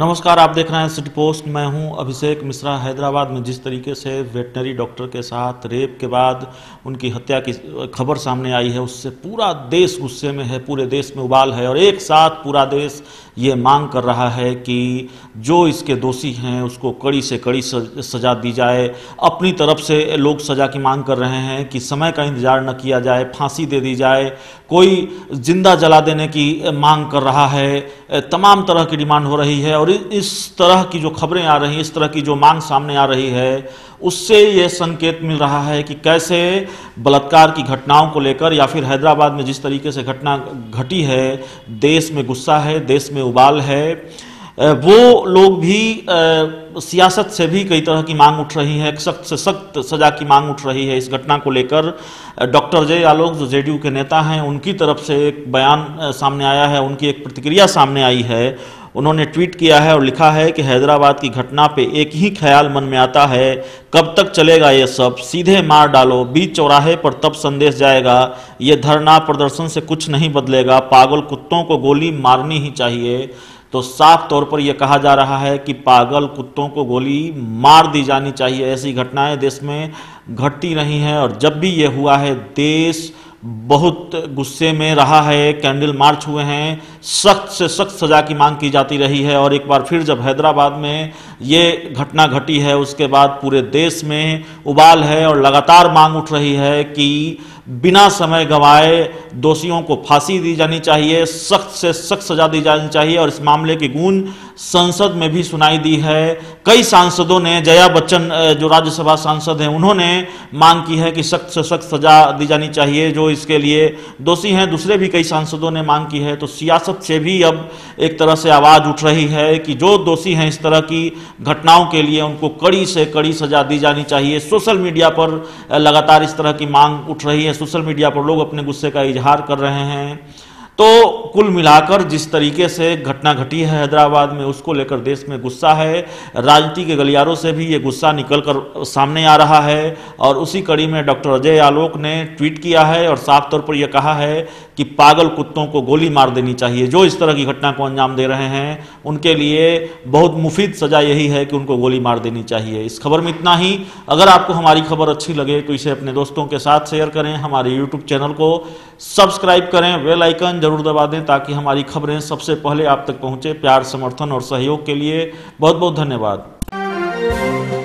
नमस्कार, आप देख रहे हैं सिटी पोस्ट। मैं हूं अभिषेक मिश्रा। हैदराबाद में जिस तरीके से वेटनरी डॉक्टर के साथ रेप के बाद उनकी हत्या की खबर सामने आई है, उससे पूरा देश गुस्से में है, पूरे देश में उबाल है और एक साथ पूरा देश ये मांग कर रहा है कि जो इसके दोषी हैं उसको कड़ी से कड़ी सजा दी जाए। अपनी तरफ से लोग सजा की मांग कर रहे हैं कि समय का इंतजार न किया जाए, फांसी दे दी जाए, कोई जिंदा जला देने की मांग कर रहा है। तमाम तरह की डिमांड हो रही है और इस तरह की जो खबरें आ रही हैं, इस तरह की जो मांग सामने आ रही है, उससे यह संकेत मिल रहा है कि कैसे बलात्कार की घटनाओं को लेकर या फिर हैदराबाद में जिस तरीके से घटना घटी है, देश में गुस्सा है, देश में उबाल है। वो लोग भी सियासत से भी कई तरह की मांग उठ रही है, सख्त से सख्त सजा की मांग उठ रही है। इस घटना को लेकर डॉक्टर अजय आलोक जो जेडीयू के नेता हैं, उनकी तरफ से एक बयान सामने आया है, उनकी एक प्रतिक्रिया सामने आई है। उन्होंने ट्वीट किया है और लिखा है कि हैदराबाद की घटना पे एक ही ख्याल मन में आता है, कब तक चलेगा ये सब, सीधे मार डालो, बीच चौराहे पर तब संदेश जाएगा। ये धरना प्रदर्शन से कुछ नहीं बदलेगा, पागल कुत्तों को गोली मारनी ही चाहिए। तो साफ तौर पर यह कहा जा रहा है कि पागल कुत्तों को गोली मार दी जानी चाहिए। ऐसी घटनाएं देश में घटती रही हैं और जब भी ये हुआ है देश बहुत गुस्से में रहा है। कैंडल मार्च हुए हैं, सख्त से सख्त सजा की मांग की जाती रही है और एक बार फिर जब हैदराबाद में ये घटना घटी है उसके बाद पूरे देश में उबाल है और लगातार मांग उठ रही है कि बिना समय गंवाए दोषियों को फांसी दी जानी चाहिए, सख्त से सख्त सजा दी जानी चाहिए। और इस मामले की गूंज संसद में भी सुनाई दी है। कई सांसदों ने, जया बच्चन जो राज्यसभा सांसद हैं, उन्होंने मांग की है कि सख्त से सख्त सजा दी जानी चाहिए जो इसके लिए दोषी हैं। दूसरे भी कई सांसदों ने मांग की है। तो सियासत से भी अब एक तरह से आवाज़ उठ रही है कि जो दोषी हैं इस तरह की घटनाओं के लिए उनको कड़ी से कड़ी सजा दी जानी चाहिए। सोशल मीडिया पर लगातार इस तरह की मांग उठ रही है, सोशल मीडिया पर लोग अपने गुस्से का इजहार कर रहे हैं। तो कुल मिलाकर जिस तरीके से घटना घटी है हैदराबाद में, उसको लेकर देश में गुस्सा है। राजनीति के गलियारों से भी ये गुस्सा निकल कर सामने आ रहा है और उसी कड़ी में डॉक्टर अजय आलोक ने ट्वीट किया है और साफ तौर पर यह कहा है कि पागल कुत्तों को गोली मार देनी चाहिए। जो इस तरह की घटना को अंजाम दे रहे हैं उनके लिए बहुत मुफीद सज़ा यही है कि उनको गोली मार देनी चाहिए। इस खबर में इतना ही। अगर आपको हमारी खबर अच्छी लगे तो इसे अपने दोस्तों के साथ शेयर करें, हमारे यूट्यूब चैनल को सब्सक्राइब करें, बेल आइकन जरूर दबा दें ताकि हमारी खबरें सबसे पहले आप तक पहुंचे। प्यार, समर्थन और सहयोग के लिए बहुत बहुत धन्यवाद।